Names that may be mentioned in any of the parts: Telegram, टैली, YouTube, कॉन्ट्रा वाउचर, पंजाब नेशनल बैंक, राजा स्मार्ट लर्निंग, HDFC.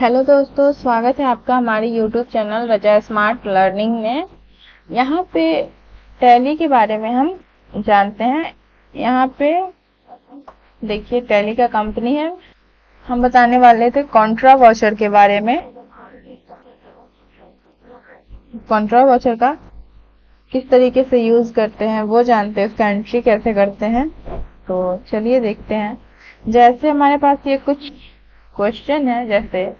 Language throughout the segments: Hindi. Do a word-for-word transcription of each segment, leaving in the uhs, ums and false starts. हेलो दोस्तों, स्वागत है आपका हमारे YouTube channel राजा स्मार्ट लर्निंग में। यहाँ पे टैली के बारे में हम जानते हैं। यहाँ पे देखिए टैली का कंपनी है। हम बताने वाले थे कॉन्ट्रा वाउचर के बारे में। कॉन्ट्रा वाउचर का किस तरीके से यूज करते हैं वो जानते हैं, उसका एंट्री कैसे करते हैं। तो चलिए देखते हैं। जैसे हमारे पास ये कुछ क्वेश्चन है, जैसे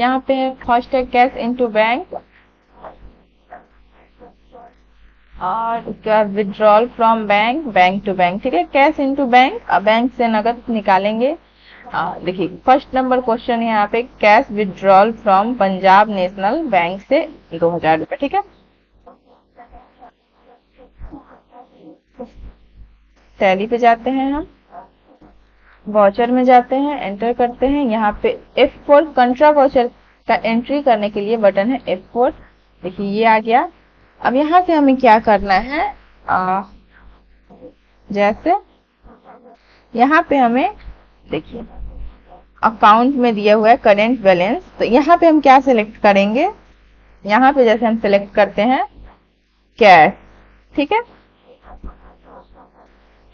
यहाँ पे फास्टर कैश इनटू बैंक और उसका withdrawal from bank bank to bank. ठीक है, कैश इनटू बैंक, बैंक से नगद निकालेंगे। देखिए फर्स्ट नंबर क्वेश्चन है यहाँ पे cash withdrawal from पंजाब नेशनल बैंक से दो हजार रुपए। ठीक है, टैली पे जाते हैं, हम वाउचर में जाते हैं, एंटर करते हैं। यहाँ पे एफ फोर कंट्रा वाउचर का एंट्री करने के लिए बटन है एफ फोर। देखिए ये आ गया। अब यहाँ से हमें क्या करना है, आ, जैसे यहाँ पे हमें देखिए अकाउंट में दिया हुआ है करेंट बैलेंस। तो यहाँ पे हम क्या सिलेक्ट करेंगे, यहाँ पे जैसे हम सिलेक्ट करते हैं कैश। ठीक है,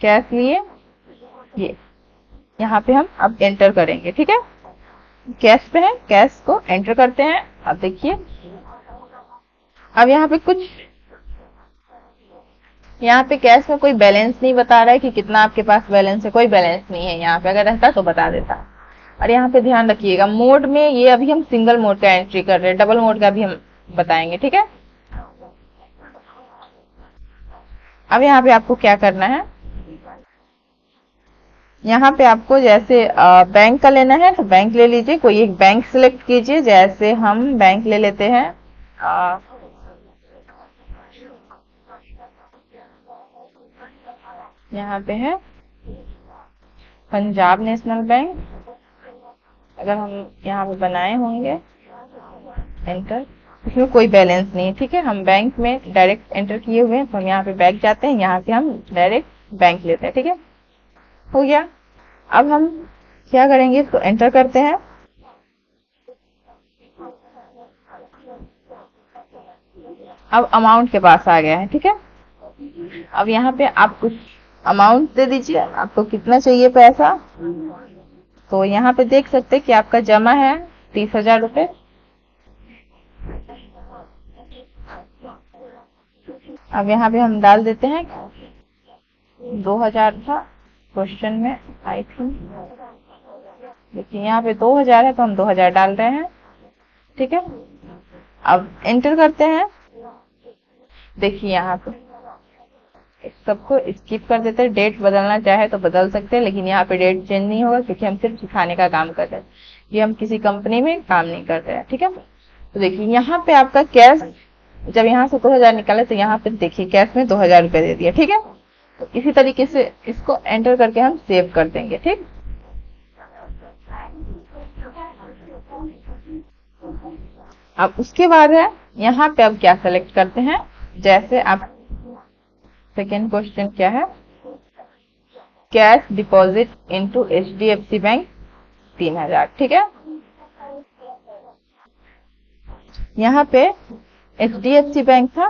कैश लिए ये यहाँ पे हम अब एंटर करेंगे। ठीक है, कैश पे है, कैश को एंटर करते हैं। अब देखिए अब यहाँ पे कुछ यहाँ पे कैश में कोई बैलेंस नहीं बता रहा है कि कितना आपके पास बैलेंस है। कोई बैलेंस नहीं है यहाँ पे, अगर रहता तो बता देता। और यहाँ पे ध्यान रखिएगा मोड में, ये अभी हम सिंगल मोड का एंट्री कर रहे हैं, डबल मोड का भी हम बताएंगे। ठीक है, अब यहाँ पे आपको क्या करना है, यहाँ पे आपको जैसे आ, बैंक का लेना है तो बैंक ले लीजिए। कोई एक बैंक सिलेक्ट कीजिए, जैसे हम बैंक ले लेते हैं। आ, यहाँ पे है पंजाब नेशनल बैंक। अगर हम यहाँ पे बनाए होंगे एंटर, इसमें कोई बैलेंस नहीं है। ठीक है, हम बैंक में डायरेक्ट एंटर किए हुए हैं, तो हम यहाँ पे बैंक जाते हैं, यहाँ से हम डायरेक्ट बैंक लेते हैं। ठीक है, हो गया। अब हम क्या करेंगे, इसको एंटर करते हैं। अब अमाउंट के पास आ गया है। ठीक है, अब यहाँ पे आप कुछ अमाउंट दे दीजिए, आपको कितना चाहिए पैसा। तो यहाँ पे देख सकते हैं कि आपका जमा है तीस हजार रुपये। अब यहाँ पे हम डाल देते हैं दो हजार था क्वेश्चन में आई थिंक। देखिए यहाँ पे दो हजार है तो हम दो हजार डाल रहे हैं। ठीक है, अब एंटर करते हैं। देखिए यहाँ पे सबको स्किप कर देते हैं, डेट बदलना चाहे तो बदल सकते हैं, लेकिन यहाँ पे डेट चेंज नहीं होगा क्योंकि हम सिर्फ सिखाने का काम कर रहे हैं, ये हम किसी कंपनी में काम नहीं कर रहे हैं। ठीक है, तो देखिए यहाँ पे आपका कैश, जब यहाँ से दो हजार निकाले तो यहाँ पे देखिए कैश में दो हजार रुपये दे दिया। ठीक है, तो इसी तरीके से इसको एंटर करके हम सेव कर देंगे। ठीक, अब उसके बाद है यहाँ पे अब क्या सेलेक्ट करते हैं, जैसे आप सेकेंड क्वेश्चन क्या है, cash deposit into H D F C bank तीन हजार। ठीक है, यहाँ पे H D F C bank था,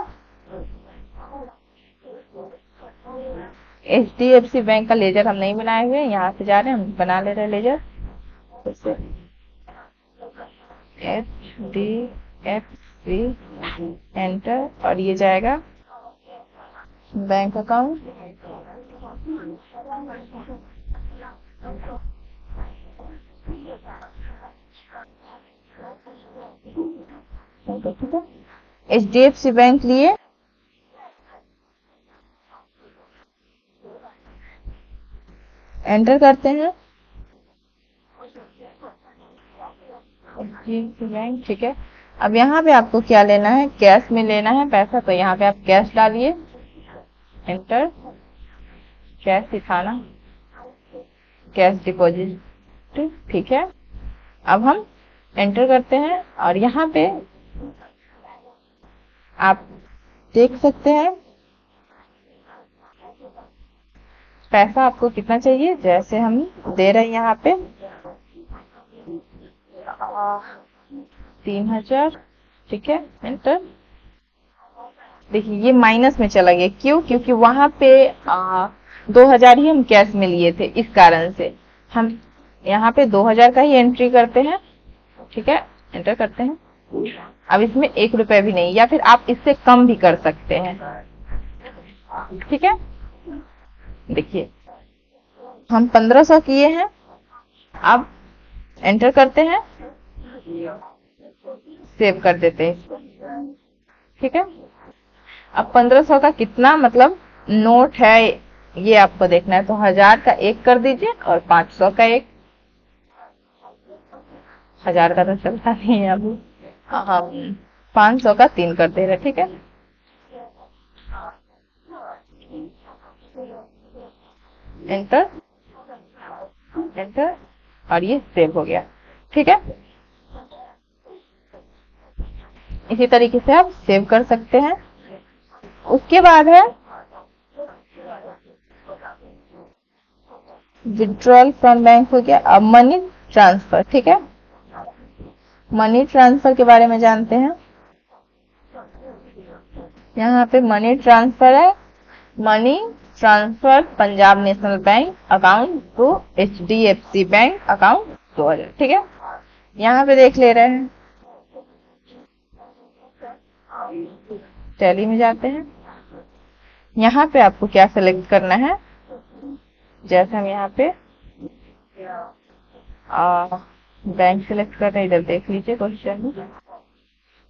H D F C bank का लेजर हम नहीं बनाए हुए, यहाँ से जा रहे हैं, हम बना ले रहे ledger. H D F C enter और ये जाएगा बैंक अकाउंट। ठीक है, H D F C bank लिए एंटर करते हैं। ठीक है, अब यहाँ पे आपको क्या लेना है, कैश में लेना है पैसा, तो यहाँ पे आप कैश डालिए, एंटर, कैश दिखाना, कैश डिपॉजिट। ठीक है, अब हम एंटर करते हैं और यहाँ पे आप देख सकते हैं पैसा आपको कितना चाहिए, जैसे हम दे रहे हैं यहाँ पे तीन हजार ठीक है एंटर। देखिए ये माइनस में चला गया, क्यों? क्योंकि वहां पे आ, दो हजार ही हम कैश में लिए थे, इस कारण से हम यहाँ पे दो हजार का ही एंट्री करते हैं ठीक है एंटर करते हैं। अब इसमें एक रुपए भी नहीं, या फिर आप इससे कम भी कर सकते हैं ठीक है। देखिए हम पंद्रह सौ किए हैं, अब एंटर करते हैं, सेव कर देते हैं ठीक है। अब पंद्रह सौ का कितना मतलब नोट है ये आपको देखना है, तो हजार का एक कर दीजिए और पांच सौ का एक, हजार का तो चलता नहीं है अभी, हम पांच सौ का तीन कर दे रहे ठीक है। एंटर एंटर और ये सेव हो गया ठीक है। इसी तरीके से आप सेव कर सकते हैं। उसके बाद है विड्रॉल फ्रॉम बैंक हो गया, अब मनी ट्रांसफर ठीक है। मनी ट्रांसफर के बारे में जानते हैं, यहाँ पे मनी ट्रांसफर है, money transfer पंजाब नेशनल बैंक account to H D F C bank account दो हजार ठीक है। यहाँ पे देख ले रहे हैं, टैली में जाते हैं, यहाँ पे आपको क्या सेलेक्ट करना है, जैसे हम यहाँ पे आ, बैंक सिलेक्ट कर रहे हैं, इधर देख लीजिए क्वेश्चन में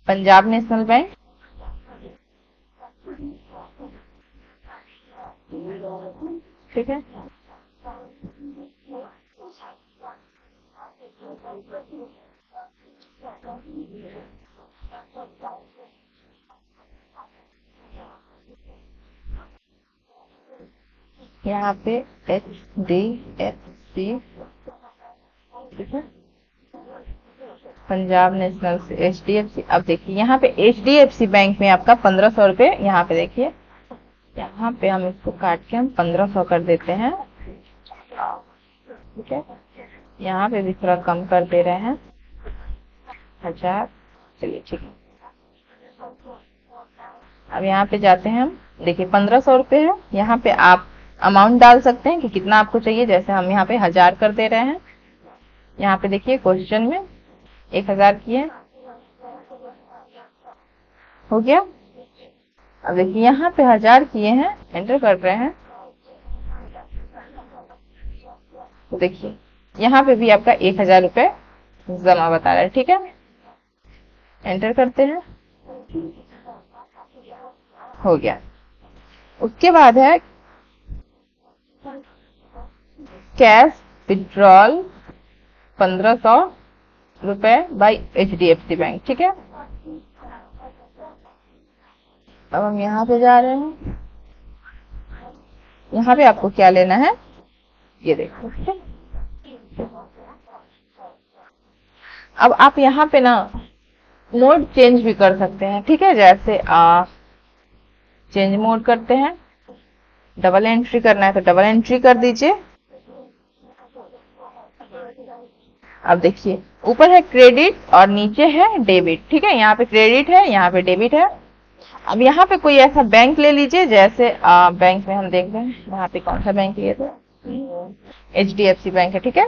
पंजाब नेशनल बैंक ठीक है। यहाँ पे एच डी एफ सी ठीक है पंजाब नेशनल से एच डी एफ सी। अब देखिए यहाँ पे H D F C bank में आपका पंद्रह सौ रुपये, यहाँ पे देखिए यहाँ पे हम इसको काट के हम पंद्रह सौ कर देते हैं ठीक है। यहाँ पे भी थोड़ा कम कर दे रहे हैं हजार, चलिए ठीक है। अब यहाँ पे जाते हैं हम, देखिए पंद्रह सौ रुपये है, यहाँ पे आप अमाउंट डाल सकते हैं कि कितना आपको चाहिए, जैसे हम यहाँ पे हजार कर दे रहे हैं। यहाँ पे देखिए क्वेश्चन में एक हजार किए हो गया। अब देखिए यहाँ पे हजार किए हैं, एंटर कर रहे हैं, तो देखिए यहाँ पे भी आपका एक हजार रुपये जमा बता रहा है ठीक है। एंटर करते हैं, हो गया। उसके बाद है कैश विड्रॉल पंद्रह सौ रुपए by H D F C bank ठीक है। अब हम यहाँ पे जा रहे हैं, यहाँ पे आपको क्या लेना है ये देखो ठीक है। अब आप यहाँ पे ना मोड चेंज भी कर सकते हैं ठीक है, जैसे आप चेंज मोड करते हैं, डबल एंट्री करना है तो डबल एंट्री कर दीजिए। अब देखिए ऊपर है क्रेडिट और नीचे है डेबिट ठीक है, यहाँ पे क्रेडिट है यहाँ पे डेबिट है। अब यहाँ पे कोई ऐसा बैंक ले लीजिए, जैसे आ, बैंक में हम देख रहे हैं यहाँ पे कौन सा बैंक लिए थे, H D F C bank है ठीक है।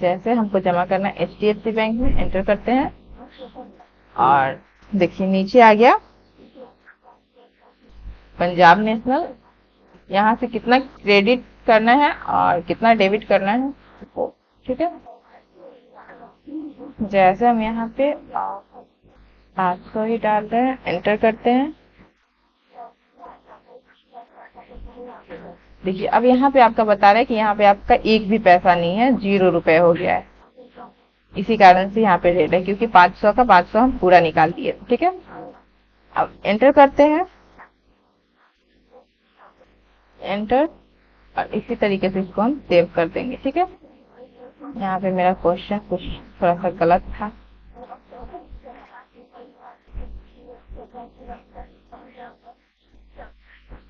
जैसे हमको जमा करना है H D F C bank में, एंटर करते हैं और देखिए नीचे आ गया पंजाब नेशनल। यहाँ से कितना क्रेडिट करना है और कितना डेबिट करना है ठीक है। जैसे हम यहाँ पे पाँच सौ ही डाल रहे हैं, एंटर करते हैं। देखिए अब यहाँ पे आपका बता रहा है कि यहाँ पे आपका एक भी पैसा नहीं है, जीरो रुपए हो गया है, इसी कारण से यहाँ पे रेट है, क्योंकि पाँच सौ का पाँच सौ हम पूरा निकाल दिए ठीक है। अब एंटर करते हैं, एंटर और इसी तरीके से इसको हम सेव कर देंगे ठीक है। यहाँ पे मेरा क्वेश्चन कुछ थोड़ा सा गलत था,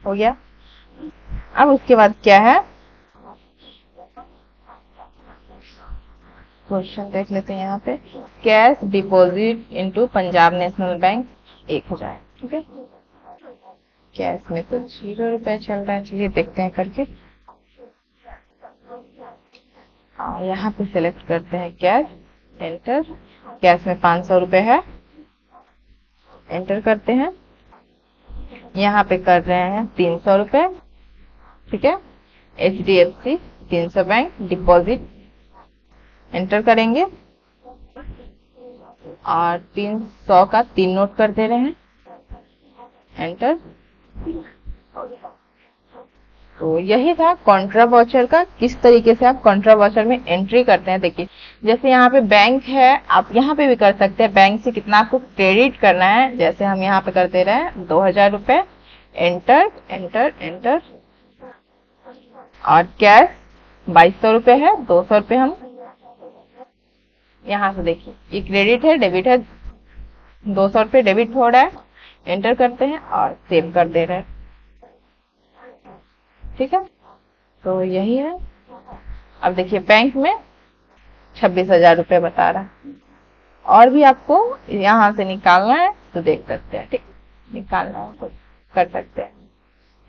हो गया। अब उसके बाद क्या है, क्वेश्चन देख लेते हैं यहाँ पे। Cash deposit into पंजाब नेशनल बैंक एक हो जाए, ठीक है। कैश में तो जीरो रुपए चल रहा है, चलिए देखते हैं करके। यहाँ पे सिलेक्ट करते हैं कैश, एंटर। कैश में पांच सौ रुपए है, एंटर करते हैं। यहाँ पे कर रहे हैं तीन सौ रुपए, ठीक है। एच डी एफ सी तीन सौ बैंक डिपॉजिट, एंटर करेंगे और तीन सौ का तीन नोट कर दे रहे हैं, एंटर। तो यही था कॉन्ट्रा वाउचर का, किस तरीके से आप कॉन्ट्रा वाउचर में एंट्री करते हैं। देखिए जैसे यहाँ पे बैंक है, आप यहाँ पे भी कर सकते हैं। बैंक से कितना आपको क्रेडिट करना है, जैसे हम यहाँ पे कर दे रहे हैं दो हजार रुपए, एंटर एंटर एंटर। और कैश बाईस सौ रुपए है, दो सौ रुपए हम यहाँ से देखिए ये क्रेडिट है डेबिट है, दो सौ रुपये डेबिट हो रहा है, एंटर करते हैं और सेव कर दे रहे हैं, ठीक है। तो यही है। अब देखिए बैंक में छब्बीस हजार रुपये बता रहा है, और भी आपको यहाँ से निकालना है तो देख सकते हैं, ठीक, निकालना है तो कर सकते हैं।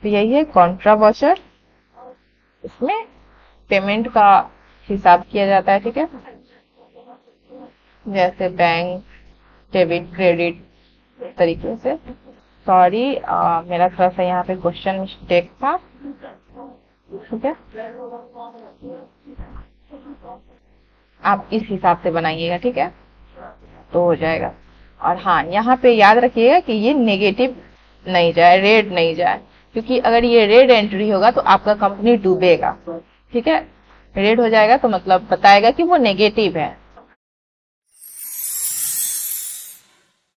तो यही है कॉन्ट्रा वाउचर, इसमें पेमेंट का हिसाब किया जाता है, ठीक है। जैसे बैंक डेबिट क्रेडिट तरीके से। सॉरी मेरा थोड़ा सा यहाँ पे क्वेश्चन मिस्टेक था, ठीक है। आप इस हिसाब से बनाइएगा, ठीक है, तो हो जाएगा। और हाँ यहाँ पे याद रखिएगा कि ये नेगेटिव नहीं जाए, रेड नहीं जाए, क्योंकि अगर ये रेड एंट्री होगा तो आपका कंपनी डूबेगा, ठीक है। रेड हो जाएगा तो मतलब बताएगा कि वो नेगेटिव है,